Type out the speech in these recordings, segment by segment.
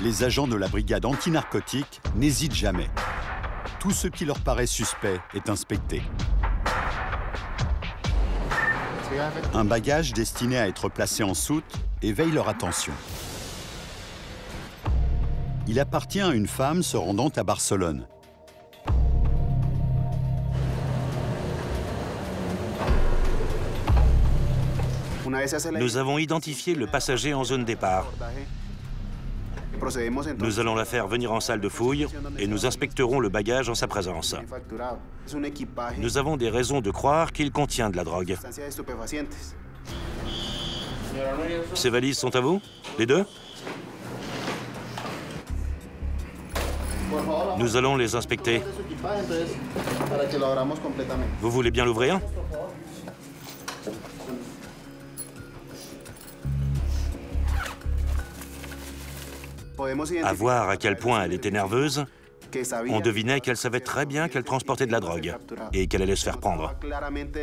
les agents de la brigade antinarcotique n'hésitent jamais. Tout ce qui leur paraît suspect est inspecté. Un bagage destiné à être placé en soute éveille leur attention. Il appartient à une femme se rendant à Barcelone. Nous avons identifié le passager en zone départ. Nous allons la faire venir en salle de fouille et nous inspecterons le bagage en sa présence. Nous avons des raisons de croire qu'il contient de la drogue. Ces valises sont à vous, les deux? Nous allons les inspecter. Vous voulez bien l'ouvrir? À voir à quel point elle était nerveuse, on devinait qu'elle savait très bien qu'elle transportait de la drogue et qu'elle allait se faire prendre.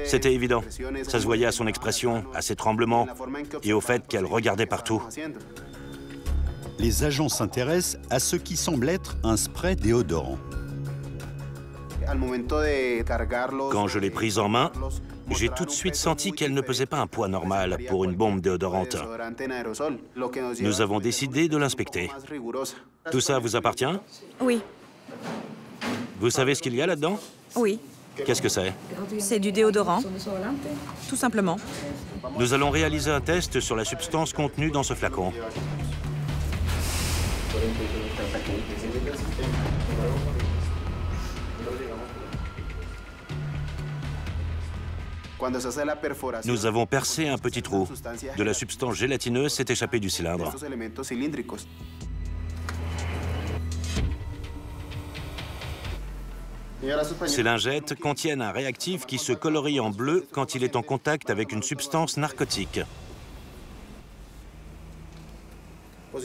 C'était évident. Ça se voyait à son expression, à ses tremblements et au fait qu'elle regardait partout. Les agents s'intéressent à ce qui semble être un spray déodorant. Quand je l'ai prise en main, j'ai tout de suite senti qu'elle ne pesait pas un poids normal pour une bombe déodorante. Nous avons décidé de l'inspecter. Tout ça vous appartient? Oui. Vous savez ce qu'il y a là-dedans? Oui. Qu'est-ce que c'est? C'est du déodorant, tout simplement. Nous allons réaliser un test sur la substance contenue dans ce flacon. Nous avons percé un petit trou. De la substance gélatineuse s'est échappée du cylindre. Ces lingettes contiennent un réactif qui se colorie en bleu quand il est en contact avec une substance narcotique.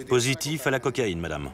Positif à la cocaïne, madame.